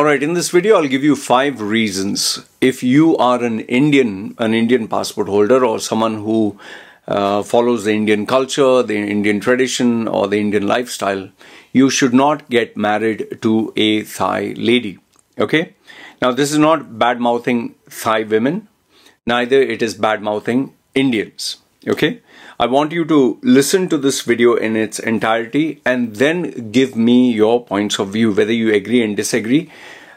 Alright, in this video I'll give you 5 reasons if you are an Indian passport holder or someone who follows the Indian culture, the Indian tradition or the Indian lifestyle, you should not get married to a Thai lady. Okay? Now this is not bad-mouthing Thai women, neither it is bad-mouthing Indians. Okay? I want you to listen to this video in its entirety and then give me your points of view, whether you agree and disagree.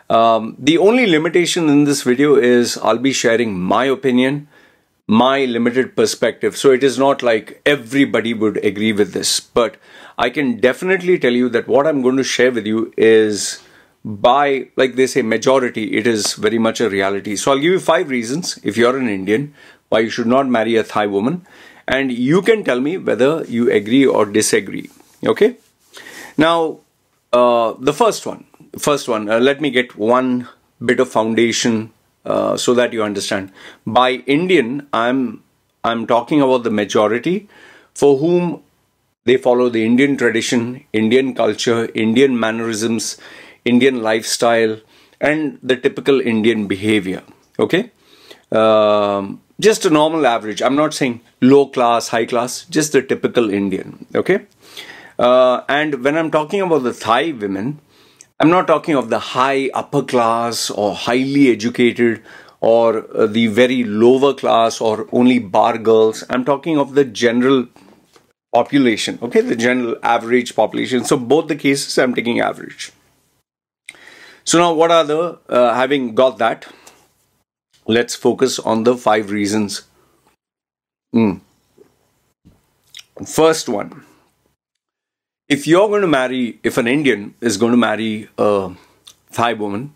The only limitation in this video is I'll be sharing my opinion, my limited perspective. So it is not like everybody would agree with this, but I can definitely tell you that what I'm going to share with you is by, like they say, majority, it is very much a reality. So I'll give you 5 reasons, if you're an Indian, why you should not marry a Thai woman. And you can tell me whether you agree or disagree. Okay? Now, the first one, let me get one bit of foundation so that you understand. By Indian, I'm talking about the majority for whom they follow the Indian tradition, Indian culture, Indian mannerisms, Indian lifestyle, and the typical Indian behavior. Okay? Just a normal average. I'm not saying low class, high class, just the typical Indian, okay? And when I'm talking about the Thai women, I'm not talking of the high upper class or highly educated or the very lower class or only bar girls. I'm talking of the general population, okay? The general average population. So both the cases I'm taking average. So now what are the, having got that, let's focus on the 5 reasons. First one, if an Indian is going to marry a Thai woman,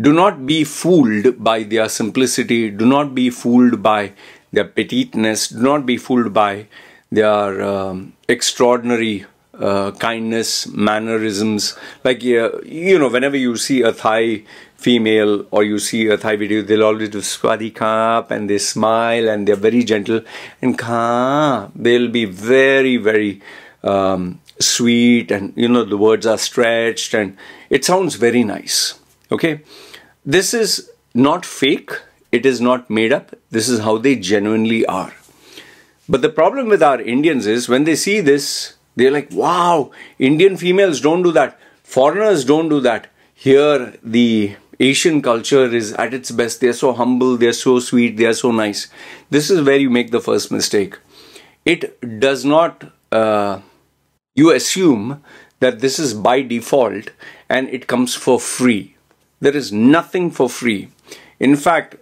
do not be fooled by their simplicity, do not be fooled by their petiteness, do not be fooled by their extraordinary kindness, mannerisms. Like, you know, whenever you see a Thai female or you see a Thai video, they'll always do swadhi kaap and they smile and they're very gentle, and ka, they'll be very, very sweet, and you know, the words are stretched and it sounds very nice. Okay, this is not fake, it is not made up, this is how they genuinely are. But the problem with our Indians is when they see this, they're like, wow, Indian females don't do that. Foreigners don't do that. Here, the Asian culture is at its best. They're so humble. They're so sweet. They're so nice. This is where you make the first mistake. It does not, you assume that this is by default and it comes for free. There is nothing for free. In fact,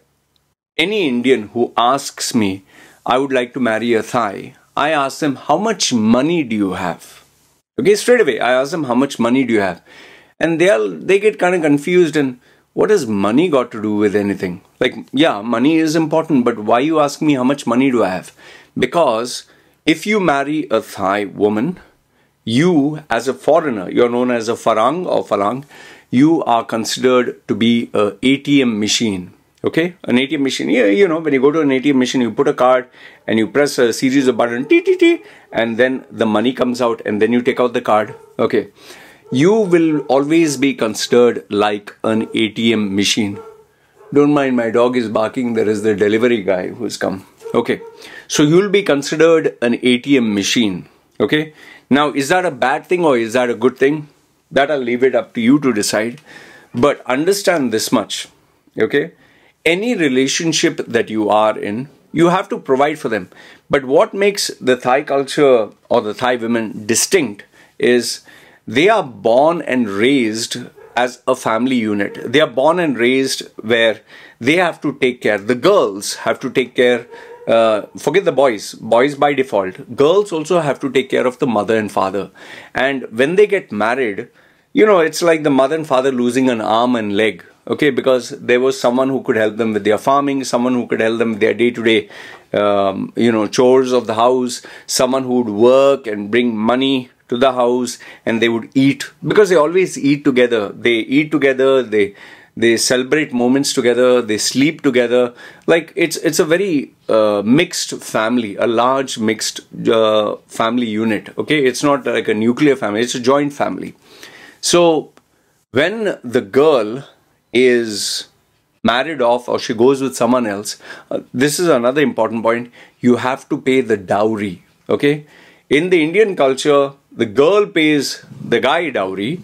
any Indian who asks me, I would like to marry a Thai, I ask them, how much money do you have? Okay, straight away, I ask them, how much money do you have? And they get kind of confused, and what has money got to do with anything? Like, yeah, money is important, but why you ask me how much money do I have? Because if you marry a Thai woman, you as a foreigner, you're known as a Farang or Farang, you are considered to be an ATM machine. Okay, an ATM machine, you know, when you go to an ATM machine, you put a card and you press a series of buttons, and then the money comes out and then you take out the card. Okay, you will always be considered like an ATM machine. Don't mind, my dog is barking. There is the delivery guy who's come. Okay, so you'll be considered an ATM machine. Okay, now is that a bad thing or is that a good thing? That I'll leave it up to you to decide. But understand this much, okay? Any relationship that you are in, you have to provide for them. But what makes the Thai culture or the Thai women distinct is they are born and raised as a family unit. They are born and raised where they have to take care. The girls have to take care. Forget the boys. Boys by default. Girls also have to take care of the mother and father. And when they get married, you know, it's like the mother and father losing an arm and leg. Okay, because there was someone who could help them with their farming, someone who could help them with their day-to-day, you know, chores of the house, someone who would work and bring money to the house, and they would eat, because they always eat together. They eat together, they celebrate moments together, they sleep together. Like, it's a very mixed family, a large mixed family unit. Okay, it's not like a nuclear family, it's a joint family. So when the girl is married off or she goes with someone else, this is another important point, you have to pay the dowry, okay? In the Indian culture, the girl pays the guy dowry.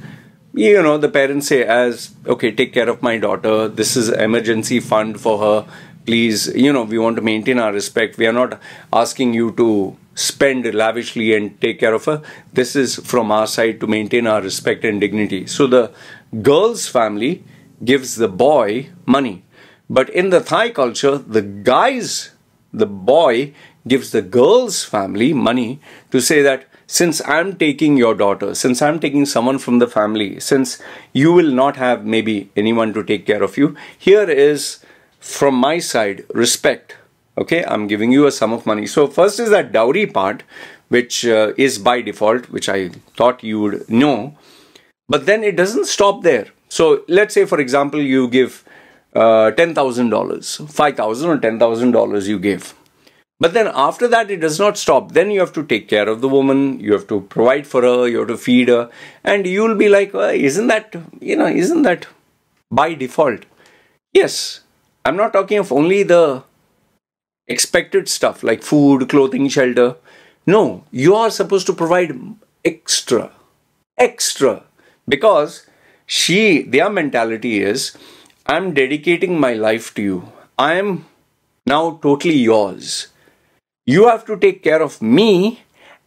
You know, the parents say as, okay, take care of my daughter, this is emergency fund for her, please, you know, we want to maintain our respect, we are not asking you to spend lavishly and take care of her, this is from our side to maintain our respect and dignity. So the girl's family gives the boy money, but in the Thai culture, the boy gives the girl's family money to say that since I'm taking your daughter, since I'm taking someone from the family, since you will not have maybe anyone to take care of you, here is from my side respect, okay, I'm giving you a sum of money. So first is that dowry part, which is by default, which I thought you would know, but then it doesn't stop there. So let's say, for example, you give $10,000, $5,000 or $10,000 you give. But then after that, it does not stop. Then you have to take care of the woman, you have to provide for her, you have to feed her. And you'll be like, well, isn't that by default? Yes, I'm not talking of only the expected stuff like food, clothing, shelter. No, you are supposed to provide extra, because their mentality is, I'm dedicating my life to you. I am now totally yours. You have to take care of me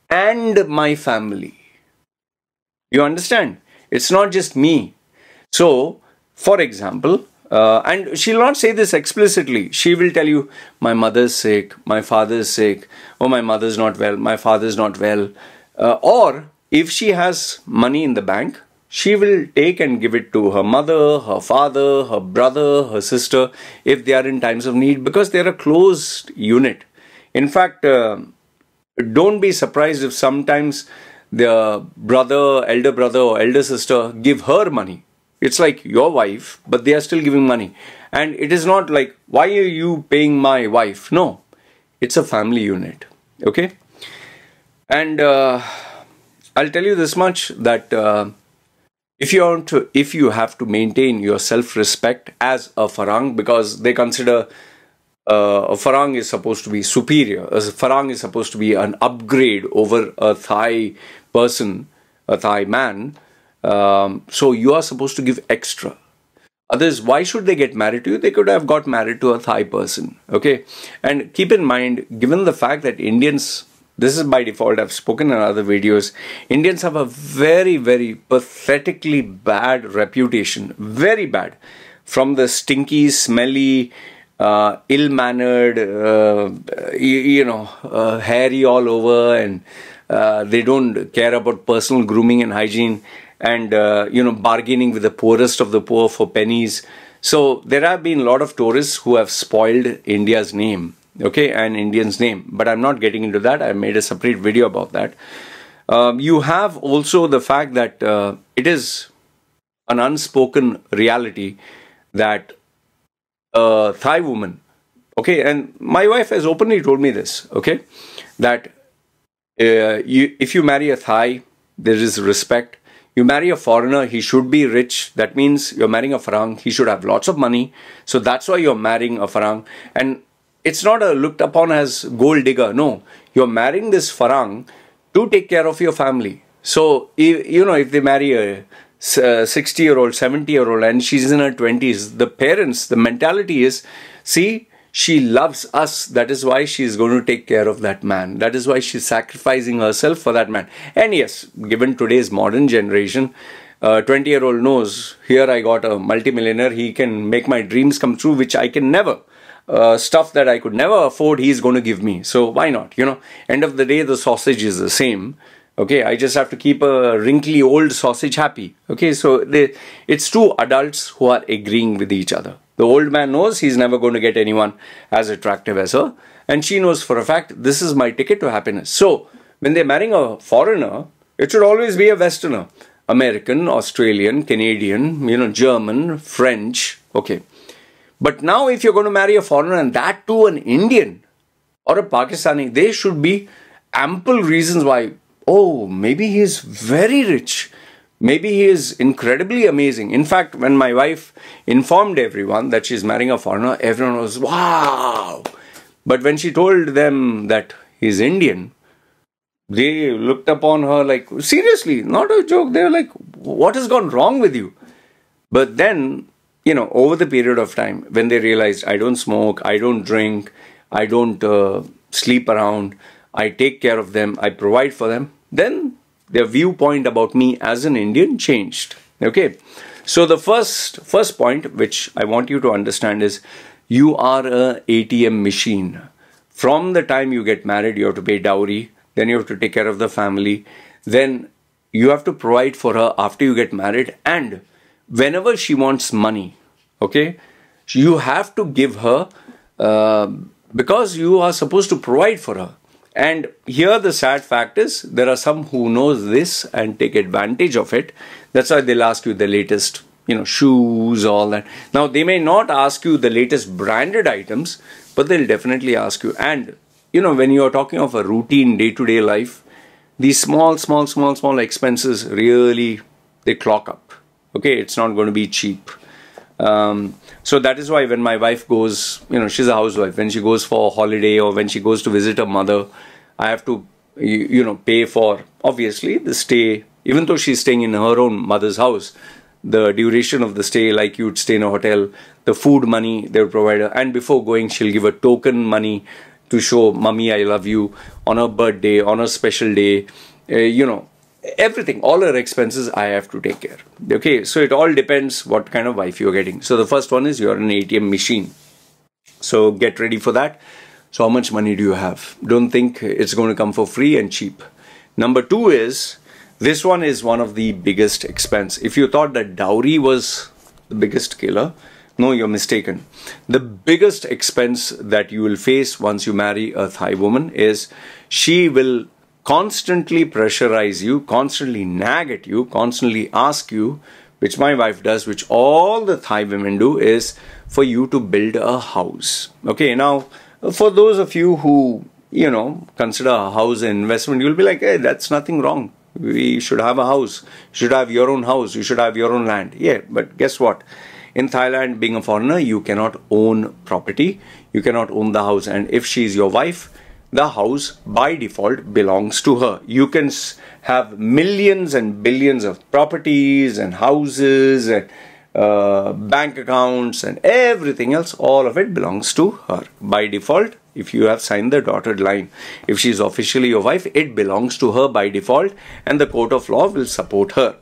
and my family. You understand? It's not just me. So, for example, and she'll not say this explicitly. She will tell you, my mother's sick, my father's sick, oh, my mother's not well, my father's not well. Or if she has money in the bank, she will take and give it to her mother, her father, her brother, her sister, if they are in times of need, because they're a closed unit. In fact, don't be surprised if sometimes the brother or elder sister give her money. It's like your wife, but they are still giving money. And it is not like, why are you paying my wife? No, it's a family unit, okay? And I'll tell you this much, that if you have to maintain your self-respect as a Farang, because they consider a Farang is supposed to be superior, a Farang is supposed to be an upgrade over a Thai person, a Thai man. So you are supposed to give extra. Others, why should they get married to you? They could have got married to a Thai person, okay? And keep in mind, given the fact that Indians, this is by default, I've spoken in other videos, Indians have a very, very pathetically bad reputation, very bad, from the stinky, smelly, ill-mannered, hairy all over, and they don't care about personal grooming and hygiene, and bargaining with the poorest of the poor for pennies. So there have been a lot of tourists who have spoiled India's name, okay, and Indians' name, but I'm not getting into that. I made a separate video about that. You have also the fact that it is an unspoken reality that a Thai woman, okay, and my wife has openly told me this, okay, that if you marry a Thai, there is respect. You marry a foreigner, he should be rich. That means you're marrying a Farang, he should have lots of money. So that's why you're marrying a Farang. And it's not looked upon as gold digger. No, you're marrying this Farang to take care of your family. So, if they marry a 60-year-old, 70-year-old and she's in her 20s, the parents, the mentality is, see, she loves us. That is why she's going to take care of that man. That is why she's sacrificing herself for that man. And yes, given today's modern generation, 20-year-old knows, here I got a multimillionaire. He can make my dreams come true, which I can never. Stuff that I could never afford, he's going to give me. So why not? You know, end of the day, the sausage is the same. Okay, I just have to keep a wrinkly old sausage happy. Okay, so it's two adults who are agreeing with each other. The old man knows he's never going to get anyone as attractive as her. And she knows for a fact, this is my ticket to happiness. So when they're marrying a foreigner, it should always be a Westerner. American, Australian, Canadian, German, French. Okay. But now if you're going to marry a foreigner, and that too an Indian or a Pakistani, there should be ample reasons why, oh, maybe he's very rich. Maybe he is incredibly amazing. In fact, when my wife informed everyone that she's marrying a foreigner, everyone was, wow. But when she told them that he's Indian, they looked upon her like, seriously, not a joke. They were like, what has gone wrong with you? But then, you know, over the period of time, when they realized I don't smoke, I don't drink, I don't sleep around, I take care of them, I provide for them, then their viewpoint about me as an Indian changed. Okay. So the first point which I want you to understand is you are an ATM machine. From the time you get married, you have to pay dowry, then you have to take care of the family, then you have to provide for her after you get married and whenever she wants money, okay, you have to give her because you are supposed to provide for her. And here the sad fact is there are some who knows this and take advantage of it. That's why they'll ask you the latest, you know, shoes, all that. Now, they may not ask you the latest branded items, but they'll definitely ask you. And, you know, when you're talking of a routine day-to-day life, these small expenses really, they clock up. Okay, it's not going to be cheap. So that is why when my wife goes, you know, she's a housewife, when she goes for a holiday or when she goes to visit her mother, I have to, you know, pay for, obviously, the stay. Even though she's staying in her own mother's house, the duration of the stay, like you'd stay in a hotel, the food money they'll provide her. And before going, she'll give her token money to show, Mummy, I love you, on her birthday, on her special day, you know. Everything, all her expenses, I have to take care. Okay, so it all depends what kind of wife you're getting. So the first one is you're an ATM machine. So get ready for that. So how much money do you have? Don't think it's going to come for free and cheap. Number two is, this one is one of the biggest expense. If you thought that dowry was the biggest killer, no, you're mistaken. The biggest expense that you will face once you marry a Thai woman is she will constantly pressurize you, constantly nag at you, constantly ask you, which my wife does, which all the Thai women do, is for you to build a house. Okay, now, for those of you who, you know, consider a house an investment, you'll be like, hey, that's nothing wrong. We should have a house. You should have your own house. You should have your own land. Yeah, but guess what? In Thailand, being a foreigner, you cannot own property. You cannot own the house. And if she's your wife, the house by default belongs to her. You can have millions and billions of properties and houses and bank accounts and everything else. All of it belongs to her by default. If you have signed the dotted line, if she's officially your wife, it belongs to her by default and the court of law will support her.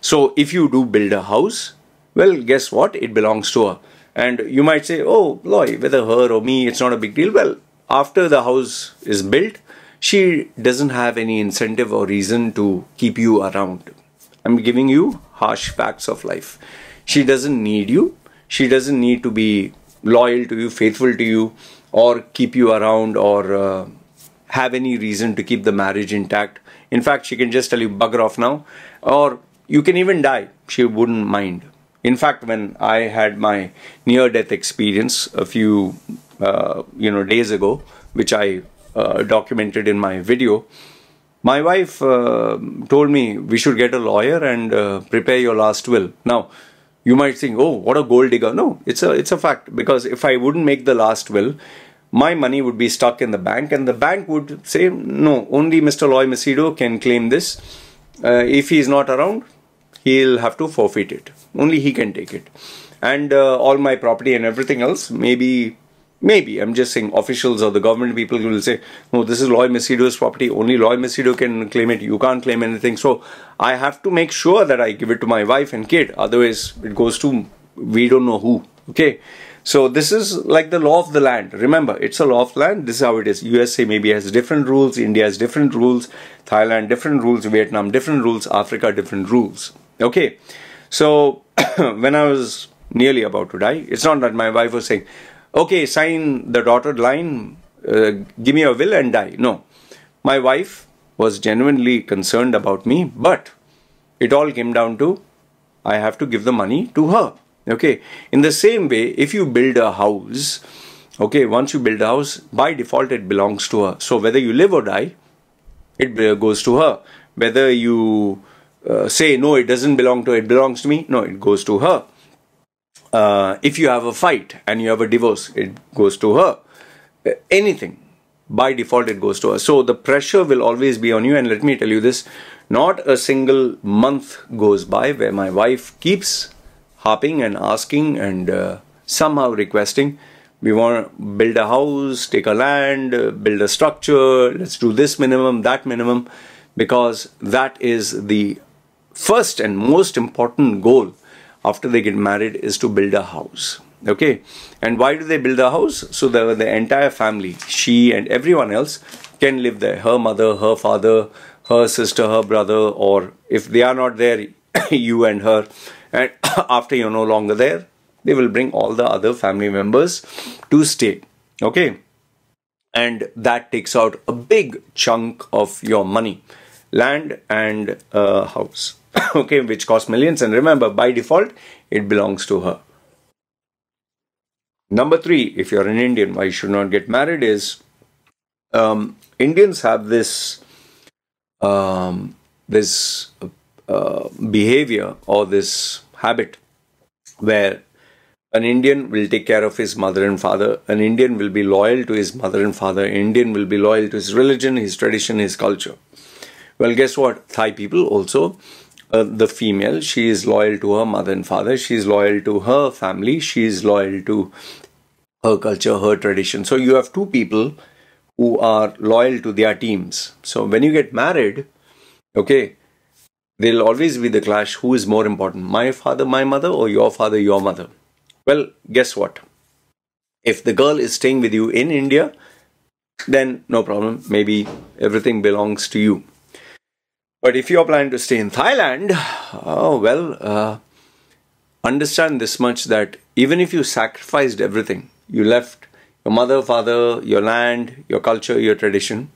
So if you do build a house, well, guess what? It belongs to her. And you might say, oh, Loy, whether her or me, it's not a big deal. Well, after the house is built, she doesn't have any incentive or reason to keep you around. I'm giving you harsh facts of life. She doesn't need you. She doesn't need to be loyal to you, faithful to you, or keep you around or have any reason to keep the marriage intact. In fact, she can just tell you, bugger off now. Or you can even die. She wouldn't mind. In fact, when I had my near-death experience a few days ago, which I documented in my video, my wife told me we should get a lawyer and prepare your last will. Now, you might think, oh, what a gold digger. No, it's a fact, because if I wouldn't make the last will, my money would be stuck in the bank and the bank would say, no, only Mr. Loy Macedo can claim this. If he is not around, he'll have to forfeit it. Only he can take it. And all my property and everything else, maybe, I'm just saying, officials or the government people will say, no, this is Loy Macedo's property. Only Loy Macedo can claim it. You can't claim anything. So I have to make sure that I give it to my wife and kid. Otherwise, it goes to we don't know who. Okay. So this is like the law of the land. Remember, it's a law of land. This is how it is. USA maybe has different rules. India has different rules. Thailand, different rules. Vietnam, different rules. Africa, different rules. Okay. So when I was nearly about to die, it's not that my wife was saying, okay, sign the dotted line, give me a will and die. No, my wife was genuinely concerned about me, but it all came down to, I have to give the money to her. Okay, in the same way, if you build a house, okay, once you build a house, by default, it belongs to her. So whether you live or die, it goes to her. Whether you say, no, it doesn't belong to her, it belongs to me. No, it goes to her. If you have a fight and you have a divorce, it goes to her. Anything. By default, it goes to her. So the pressure will always be on you. And let me tell you this, not a single month goes by where my wife keeps harping and asking and somehow requesting, we want to build a house, take a land, build a structure, let's do this minimum, that minimum, because that is the first and most important goal after they get married, is to build a house. Okay, and why do they build a house? So that the entire family, she and everyone else, can live there. Her mother, her father, her sister, her brother, or if they are not there, you and her. And after you're no longer there, they will bring all the other family members to stay. Okay, and that takes out a big chunk of your money, land and house. Okay, which costs millions. And remember, by default, it belongs to her. Number three, if you're an Indian, why you should not get married is, Indians have this behavior or this habit where an Indian will take care of his mother and father. An Indian will be loyal to his mother and father. An Indian will be loyal to his religion, his tradition, his culture. Well, guess what? Thai people also, the female, she is loyal to her mother and father. She is loyal to her family. She is loyal to her culture, her tradition. So you have two people who are loyal to their teams. So when you get married, okay, there'll always be the clash. Who is more important? My father, my mother, or your father, your mother? Well, guess what? If the girl is staying with you in India, then no problem. Maybe everything belongs to you. But if you're planning to stay in Thailand, oh well, understand this much, that even if you sacrificed everything, you left your mother, father, your land, your culture, your tradition,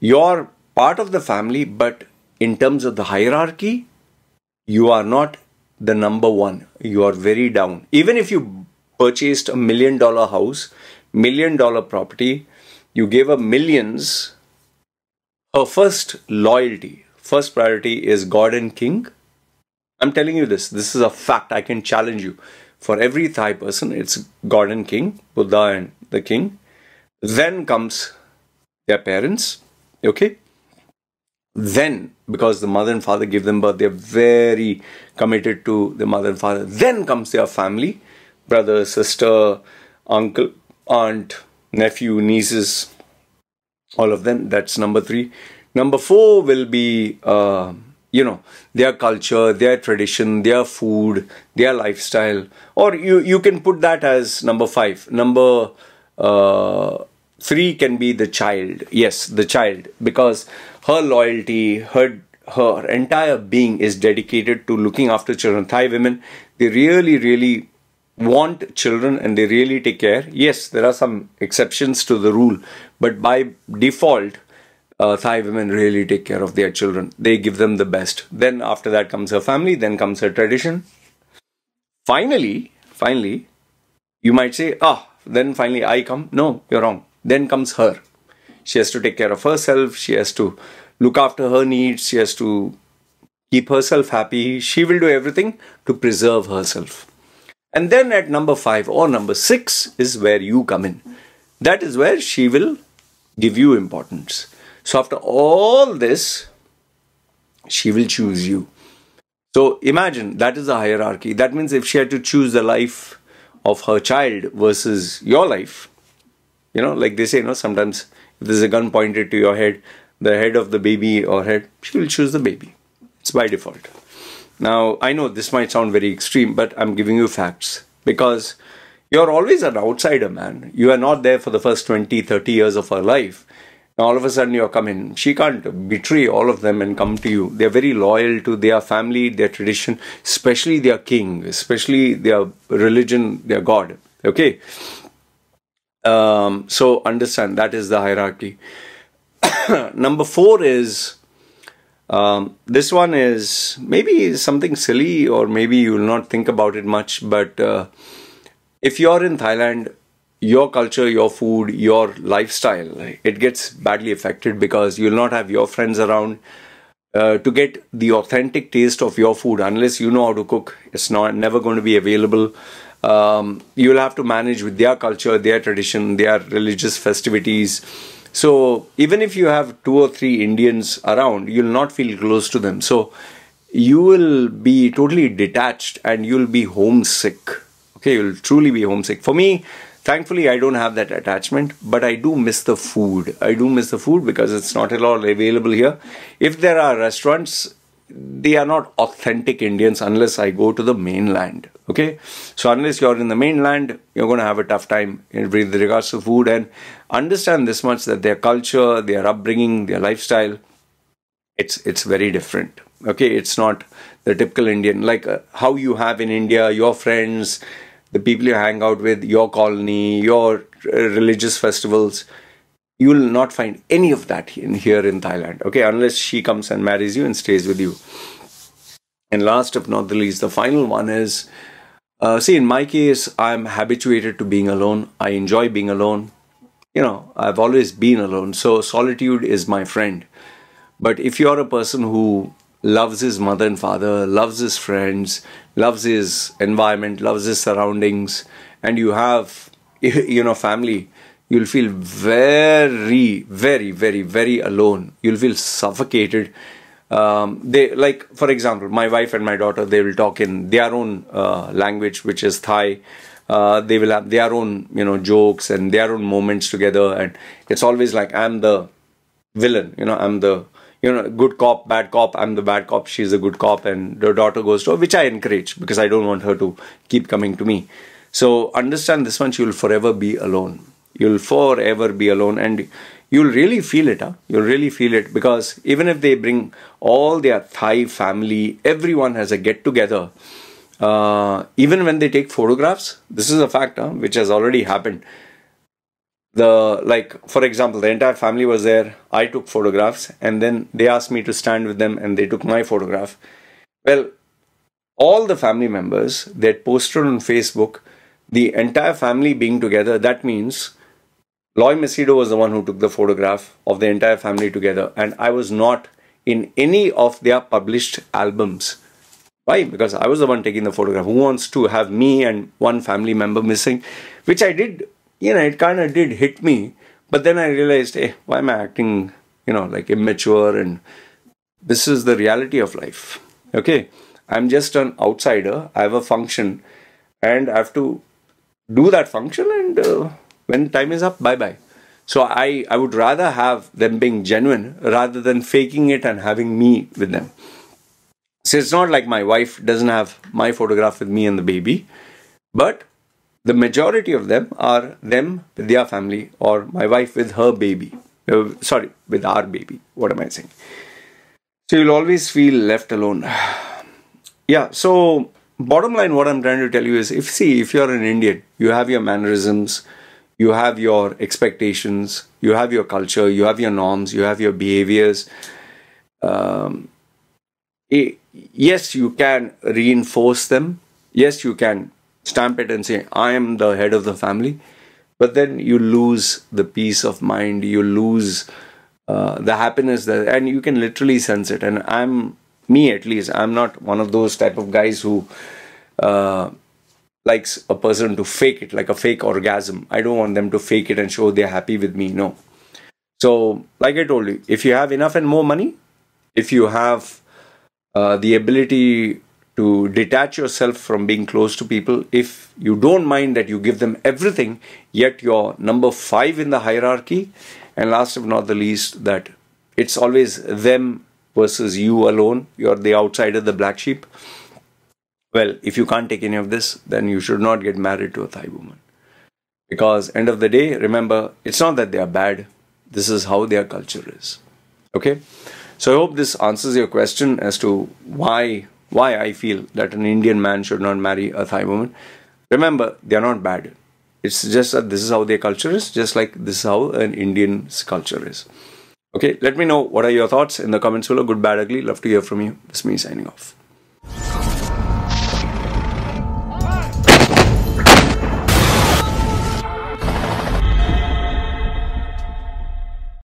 you're part of the family, but in terms of the hierarchy, you are not the number one. You are very down. Even if you purchased $1 million house, $1 million property, you gave up millions, her first loyalty, first priority is God and King. I'm telling you this. This is a fact. I can challenge you. For every Thai person, it's God and King, Buddha and the King. Then comes their parents. Okay. Then, because the mother and father give them birth, they're very committed to the mother and father. Then comes their family, brother, sister, uncle, aunt, nephew, nieces. All of them. That's number three. Number four will be, you know, their culture, their tradition, their food, their lifestyle. Or you can put that as number five. Number three can be the child. Yes, the child. Because her loyalty, her entire being is dedicated to looking after children. Thai women, they really, really want children and they really take care. Yes, there are some exceptions to the rule, but by default, Thai women really take care of their children. They give them the best. Then after that comes her family, then comes her tradition. Finally, you might say, ah, then finally I come. No, you're wrong. Then comes her. She has to take care of herself. She has to look after her needs. She has to keep herself happy. She will do everything to preserve herself. And then at number five or number six is where you come in. That is where she will give you importance. So after all this, she will choose you. So imagine, that is a hierarchy. That means if she had to choose the life of her child versus your life, you know, like they say, you know, sometimes if there's a gun pointed to your head, the head of the baby or head, she will choose the baby. It's by default. Now, I know this might sound very extreme, but I'm giving you facts because you're always an outsider, man. You are not there for the first 20, 30 years of her life. Now, all of a sudden, you're coming. She can't betray all of them and come to you. They're very loyal to their family, their tradition, especially their king, especially their religion, their God. Okay. So understand that is the hierarchy. Number four is... this one is maybe something silly, or maybe you will not think about it much, but if you're in Thailand, your culture, your food, your lifestyle, it gets badly affected because you'll not have your friends around. to get the authentic taste of your food. Unless you know how to cook, it's not never going to be available. You'll have to manage with their culture, their tradition, their religious festivities. So even if you have 2 or 3 Indians around, you'll not feel close to them. So you will be totally detached and you'll be homesick. Okay, you'll truly be homesick. For me, thankfully, I don't have that attachment, but I do miss the food. I do miss the food because it's not at all available here. If there are restaurants, they are not authentic Indians unless I go to the mainland. Okay, so unless you're in the mainland, you're going to have a tough time with regards to food. And understand this much, that their culture, their upbringing, their lifestyle, it's very different. Okay, it's not the typical Indian, like how you have in India, your friends, the people you hang out with, your colony, your religious festivals. You will not find any of that in here in Thailand. Okay, unless she comes and marries you and stays with you. And last but not the least, the final one is, see, in my case, I'm habituated to being alone. I enjoy being alone. You know, I've always been alone. So solitude is my friend. But if you're a person who loves his mother and father, loves his friends, loves his environment, loves his surroundings, and you have, you know, family, you'll feel very, very, very, very alone. You'll feel suffocated. They, like, for example, my wife and my daughter, they will talk in their own language, which is Thai. They will have their own, you know, jokes and their own moments together. And it's always like, I'm the villain, you know, I'm the, you know, good cop, bad cop. I'm the bad cop, she's the good cop. And the daughter goes to her, which I encourage because I don't want her to keep coming to me. So understand this one, you'll forever be alone. You'll forever be alone, and you'll really feel it, huh? You'll really feel it, because even if they bring all their Thai family, everyone has a get-together. Even when they take photographs, this is a fact, huh, which has already happened. Like, for example, the entire family was there. I took photographs, and then they asked me to stand with them, and they took my photograph. Well, all the family members, they posted on Facebook, the entire family being together. That means Loy Macedo was the one who took the photograph of the entire family together, and I was not in any of their published albums. Why? Because I was the one taking the photograph. Who wants to have me and one family member missing? Which I did, you know, it kind of did hit me, but then I realized, hey, why am I acting, you know, like immature? And this is the reality of life. Okay, I'm just an outsider. I have a function, and I have to do that function, and when time is up, bye-bye. So I would rather have them being genuine rather than faking it and having me with them. So it's not like my wife doesn't have my photograph with me and the baby, but the majority of them are them with their family, or my wife with her baby. Sorry, with our baby. What am I saying? So you'll always feel left alone. Yeah, so bottom line, what I'm trying to tell you is, if you're an Indian, you have your mannerisms, you have your expectations, you have your culture, you have your norms, you have your behaviors. Yes, you can reinforce them. Yes, you can stamp it and say, I am the head of the family. But then you lose the peace of mind, you lose the happiness, and you can literally sense it. And me at least, I'm not one of those type of guys who likes a person to fake it, like a fake orgasm. I don't want them to fake it and show they're happy with me, no. So, like I told you, if you have enough and more money, if you have the ability to detach yourself from being close to people, if you don't mind that you give them everything, yet you're number 5 in the hierarchy, and last but not the least, that it's always them versus you alone, you're the outsider, the black sheep. Well, if you can't take any of this, then you should not get married to a Thai woman. Because end of the day, remember, it's not that they are bad. This is how their culture is. Okay? So I hope this answers your question as to why I feel that an Indian man should not marry a Thai woman. Remember, they are not bad. It's just that this is how their culture is, just like this is how an Indian's culture is. Okay, let me know what are your thoughts in the comments below. Good, bad, ugly. Love to hear from you. This is me signing off.